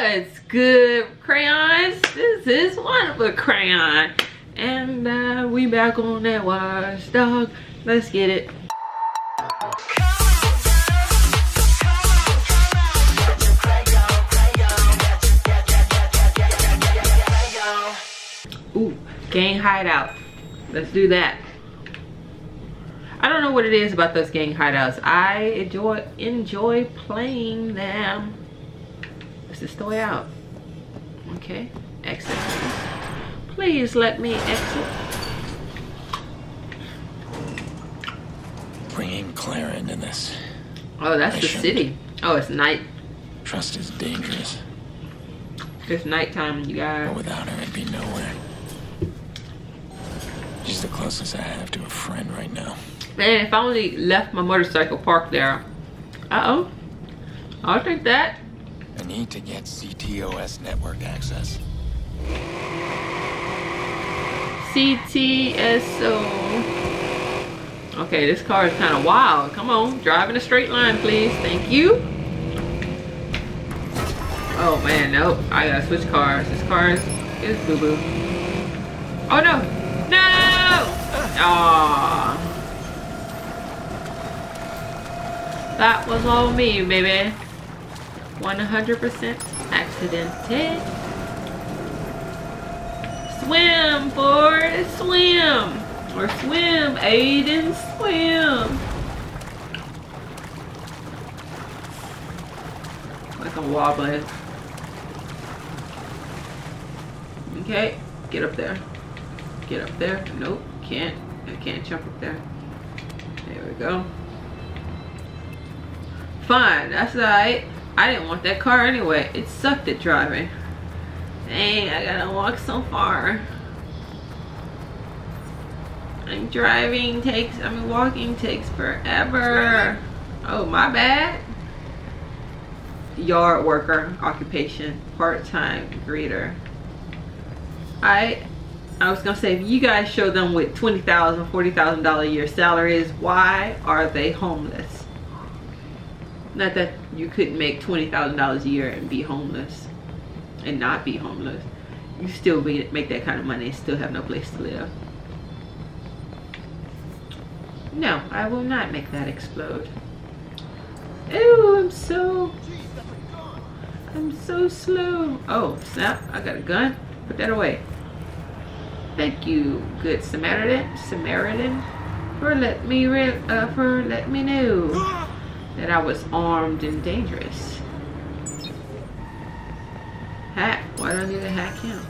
What's good, crayons? This is One of a Crayon, and we back on that wash, dog. Let's get it. Ooh, gang hideout. Let's do that. I don't know what it is about those gang hideouts. I enjoy playing them. Let's just throw it out. Okay, exit please. Please let me exit. Bringing Clara into this. Oh, that's the city. Oh, it's night. Trust is dangerous. It's nighttime, you guys. But without her, I'd be nowhere. She's the closest I have to a friend right now. Man, if I only left my motorcycle parked there. Uh-oh. I'll take that. I need to get CTOS network access. CTSO. Okay, this car is kind of wild. Come on, drive in a straight line, please. Thank you. Oh, man, nope. I gotta switch cars. This car is boo-boo. Oh, no. No! Aww. That was all me, baby. 100% accidented. Swim, Forrest, swim. Or swim, Aiden, swim. Like I'm wobbling. Okay, get up there. Get up there. Nope, can't. I can't jump up there. There we go. Fine, that's all right. I didn't want that car anyway. It sucked at driving. Dang, I gotta walk so far. And walking takes forever. Oh, my bad. Yard worker, occupation, part-time greeter. I was gonna say, if you guys show them with $20,000, $40,000 a year salaries, why are they homeless? Not that you couldn't make $20,000 a year and be homeless and not be homeless. You still make that kind of money and still have no place to live. No, I will not make that explode. Ew, I'm so slow. Oh, snap, I got a gun. Put that away. Thank you, good Samaritan, for let me know that I was armed and dangerous. Hack, why do I need to hack him?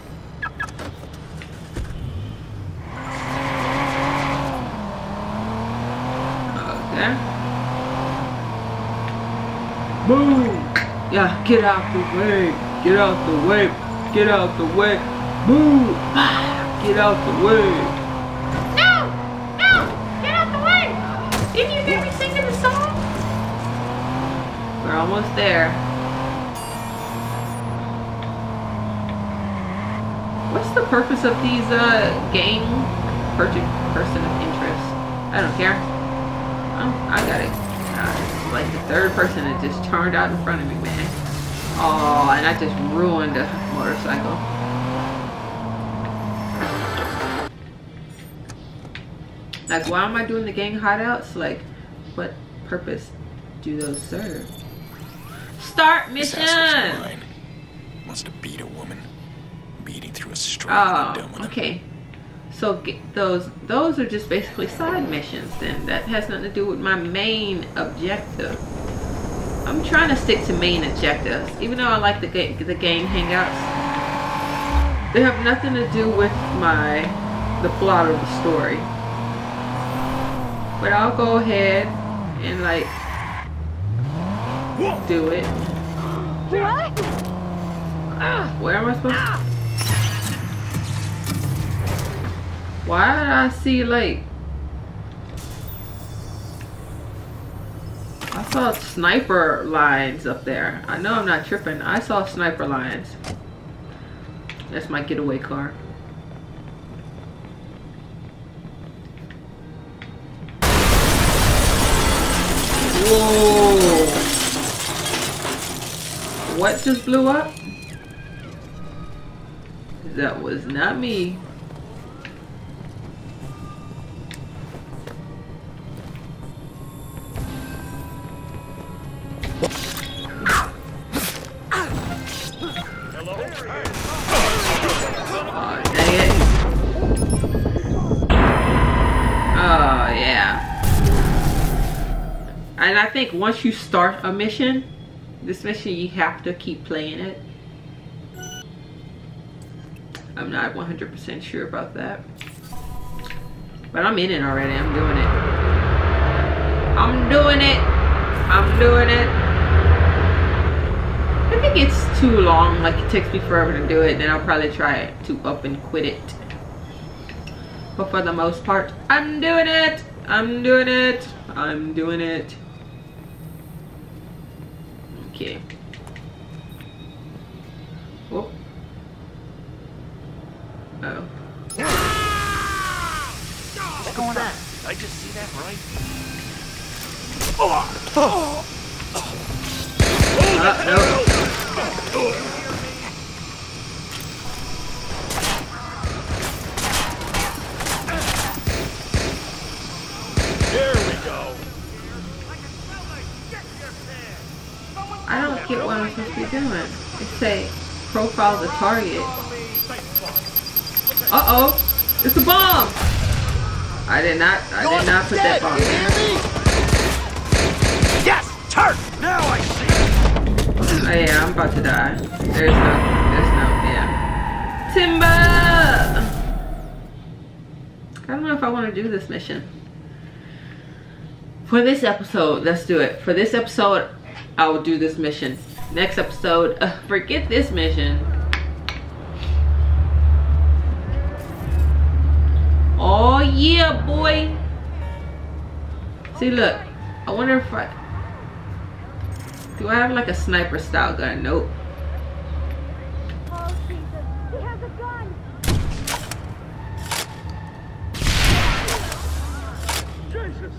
Okay. Boom! Yeah, get out the way, get out the way, get out the way, boom! Ah, get out the way. We're almost there. What's the purpose of these gang person of interest? I don't care. I got it. It's like the third person that just turned out in front of me, man. Oh, and I just ruined a motorcycle. Like, why am I doing the gang hideouts? Like, what purpose do those serve? Start mission. Wants to beat a woman, beating through a straw. Oh, okay. So those are just basically side missions. Then that has nothing to do with my main objective. I'm trying to stick to main objectives, even though I like the gang hangouts. They have nothing to do with the plot of the story. But I'll go ahead and like. Do it. What? Where am I supposed to? Why did I see like? I saw sniper lines up there. I know I'm not tripping. I saw sniper lines. That's my getaway car. Whoa. What just blew up? That was not me. And I think once you start a mission, this mission, you have to keep playing it. I'm not 100% sure about that. But I'm in it already. I'm doing it. I'm doing it. I'm doing it. I think it's too long. Like, it takes me forever to do it. Then I'll probably try to up and quit it. But for the most part, I'm doing it. I'm doing it. I'm doing it. Okay. Oh. Uh oh. What's going on? I just see that right. Oh. Oh. No. There we go. I don't get what I'm supposed to be doing. It say profile the target. Uh-oh! It's a bomb! I did not put that bomb in. Yes! Turn! Now I see! Oh yeah, I'm about to die. There's no Timber! I don't know if I want to do this mission. For this episode, let's do it. For this episode, I will do this mission. Next episode, forget this mission. Oh yeah, boy. See, look. I wonder if I... Do I have like a sniper style gun? Nope. Oh, Jesus. He has a gun. Jesus.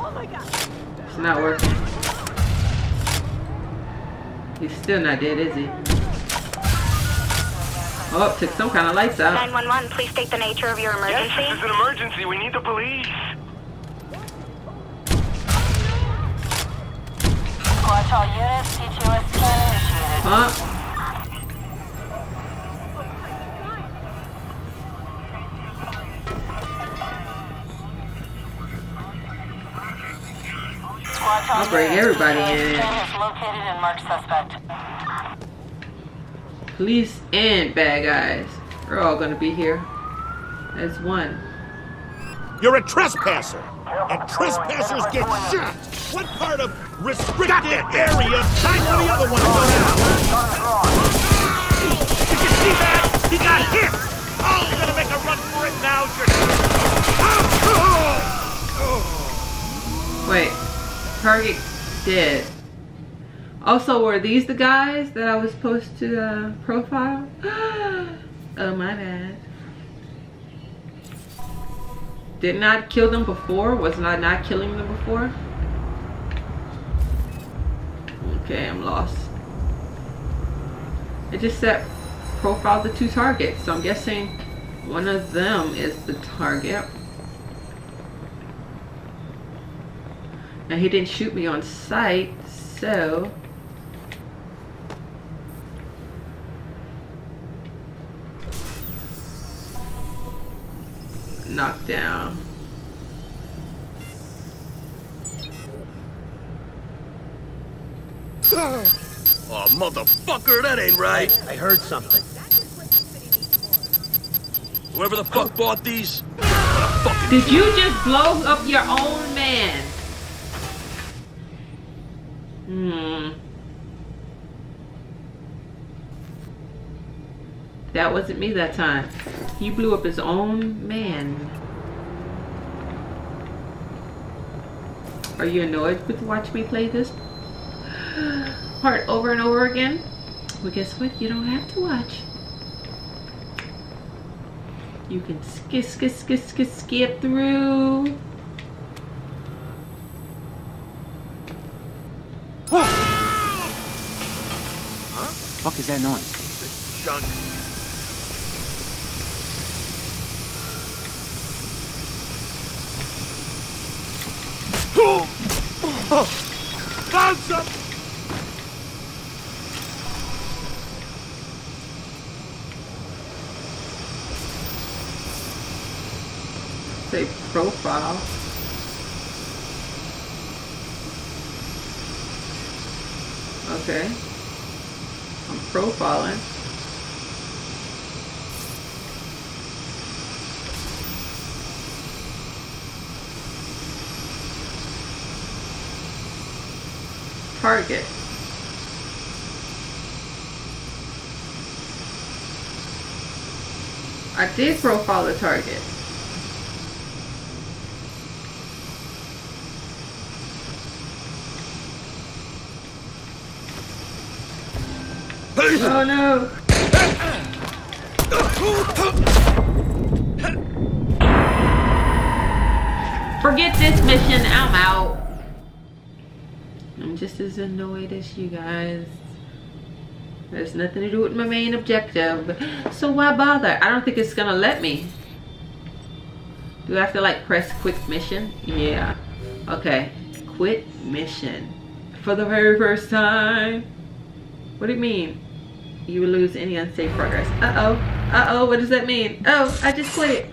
Oh my God. It's not working. He's still not dead, is he? Oh, took some kind of lights out. 911, please state the nature of your emergency. Yes, this is an emergency. We need the police. Watch all units. CTOS scan initiated. I'll bring everybody in. Police and bad guys. We're all gonna be here as one. You're a trespasser, and trespassers get shot. What part of restricted area? Time for the other one to go down. Did you see that? He got hit. Oh, you're gonna make a run for it now. Wait. Target dead. Also, were these the guys that I was supposed to profile? Oh, my bad. Did not kill them before? Was not killing them before? Okay, I'm lost. It just said profile the two targets. So I'm guessing one of them is the target. Now, he didn't shoot me on sight, so knocked down. Oh, motherfucker, that ain't right. I heard something. Whoever the fuck bought these, did you just blow up your own man? That wasn't me that time. He blew up his own man. Are you annoyed with watching me play this part over and over again? Well, guess what? You don't have to watch. You can skip through. What the fuck is that noise? It's junk. Boom! That's a... Say profile. Okay. I'm profiling. Target. I did profile the target. Oh no! Forget this mission, I'm out. I'm just as annoyed as you guys. There's nothing to do with my main objective, so why bother? I don't think it's gonna let me. Do I have to like press quit mission? Yeah. Okay. Quit mission. For the very first time. What do you mean? You will lose any unsafe progress. Uh-oh. Uh-oh, what does that mean? Oh, I just quit.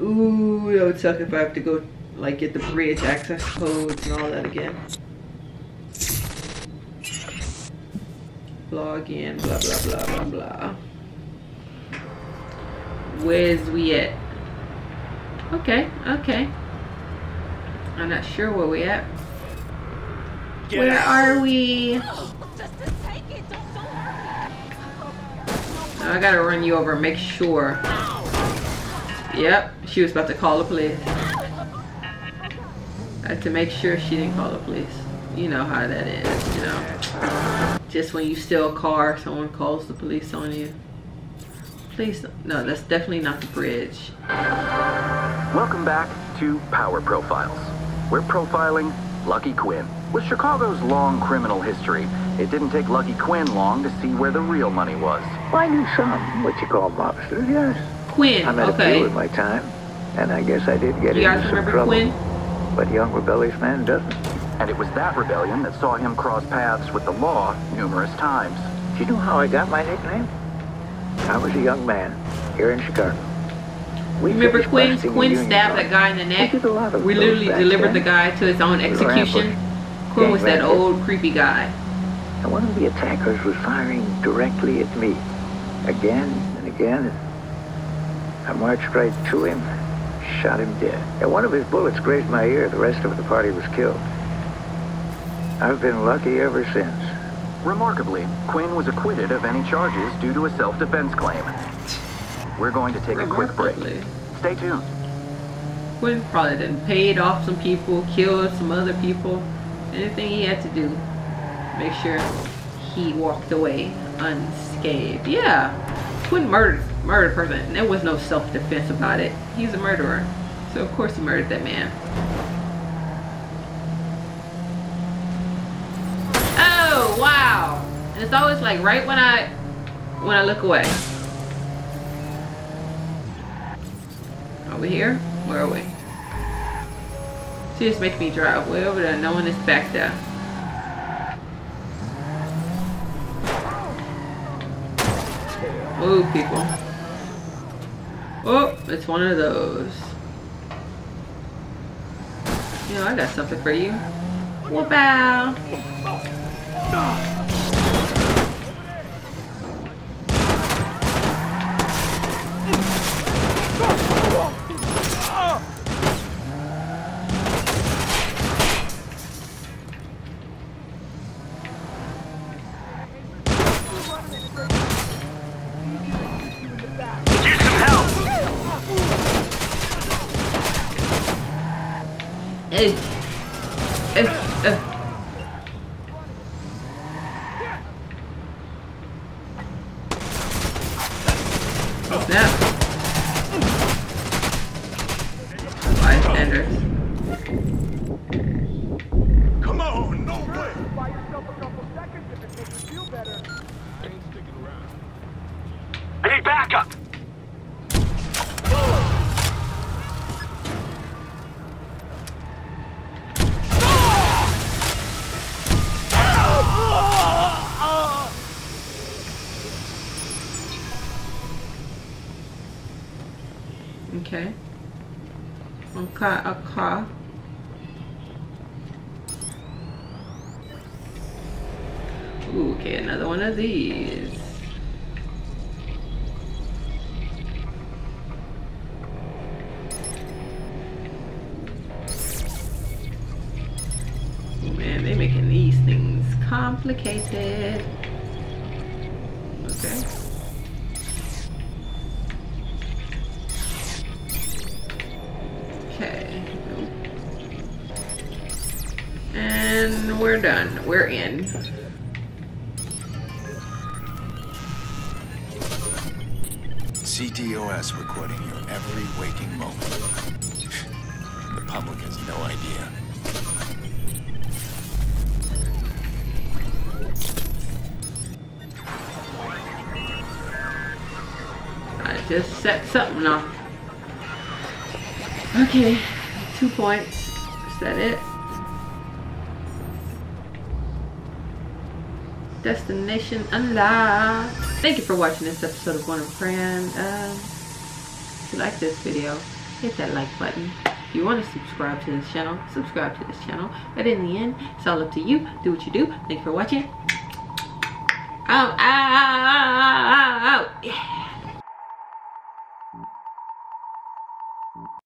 Ooh, that would suck if I have to go like get the bridge access codes and all that again. Log in, blah blah blah blah blah. Where's we at? Okay, okay. I'm not sure where we at. Where are we? Now I gotta run you over, make sure. Yep, she was about to call the police. To make sure she didn't call the police. You know how that is, you know. Just when you steal a car, someone calls the police on you. Please, no, that's definitely not the bridge. Welcome back to Power Profiles. We're profiling Lucky Quinn. With Chicago's long criminal history, it didn't take Lucky Quinn long to see where the real money was. Well, I knew some, what you call mobsters, yes. Quinn, okay. I met a few in my time, and I guess I did get into some trouble. Quinn? But young rebellious man doesn't. And it was that rebellion that saw him cross paths with the law numerous times. Do you know how I got my nickname? I was a young man here in Chicago. We remember Quinn stabbed that guy in the neck? We literally delivered the guy to his own execution. Quinn was that old creepy guy. And one of the attackers was firing directly at me. Again and again. I marched right to him, shot him dead. And one of his bullets grazed my ear. The rest of the party was killed. I've been lucky ever since. Remarkably, Quinn was acquitted of any charges due to a self-defense claim. We're going to take a quick break. Stay tuned. Quinn probably done paid off some people, killed some other people. Anything he had to do, make sure he walked away unscathed. Yeah, Quinn murdered a person. And there was no self-defense about it. He's a murderer, so of course he murdered that man. Oh wow! And it's always like right when I look away. Are we here? Where are we? She just makes me drive way over there. No one is back there. Oh, people. Oh, it's one of those. You know, I got something for you. Wow. I need backup. Okay. Angka-angka. Ooh, okay, another one of these. Oh man, they're making these things complicated. Okay. Okay. And we're done. We're in. CTOS recording your every waking moment. The public has no idea. I just set something off. Okay, 2 points. Is that it? Destination unlocked. Thank you for watching this episode of One of a Crayon. If you like this video, hit that like button. If you want to subscribe to this channel, subscribe to this channel. But in the end, it's all up to you. Do what you do. Thank you for watching. Ow, ow, ow, ow, ow. Yeah.